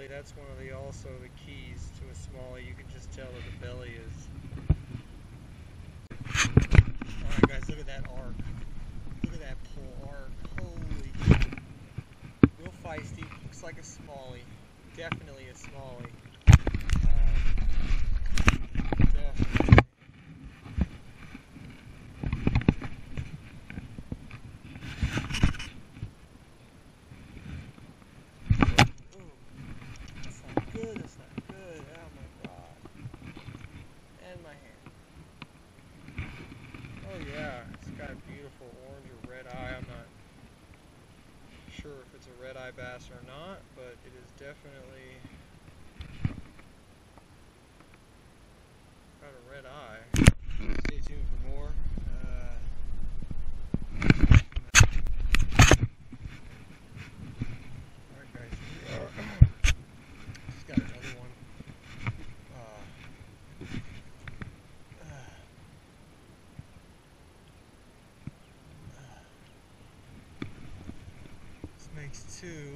belly, that's one of the also the keys to a smallie. You can just tell where the belly is. Alright guys, look at that arc. Look at that pole arc. Holy shit. Real feisty. Looks like a smallie. Definitely a smallie. Bass or not, but it is definitely got a red eye. Stay tuned for more. Alright guys, here we are. Just got another one. Makes two.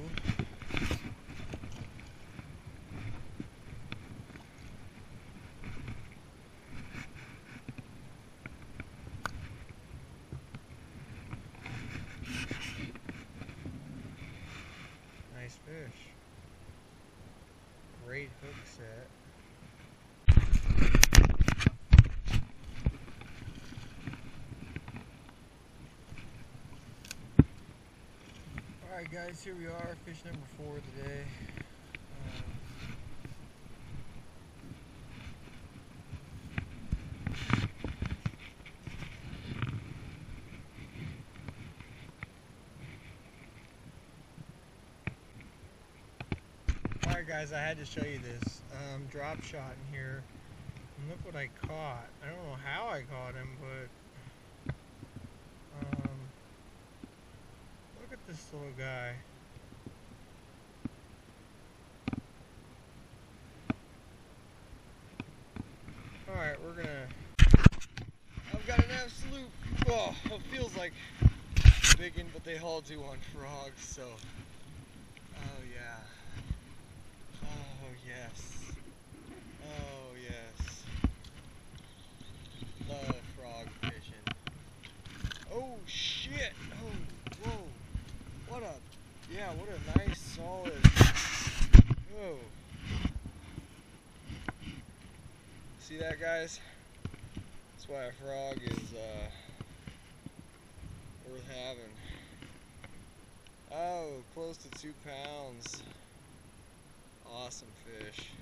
Nice fish. Great hook set. Alright guys, here we are, fish number 4 today. Alright guys, I had to show you this drop shot in here, and look what I caught. I don't know how I caught him, but this little guy. Alright, we're gonna... I've got an absolute... Oh, it feels like a big one, but they all do on frogs, so... Oh yeah. Oh yes. Oh yes. Love frog fishing. Oh shit! Oh, whoa. What a, yeah, what a nice, solid, whoa. See that, guys? That's why a frog is worth having. Oh, close to 2 pounds. Awesome fish.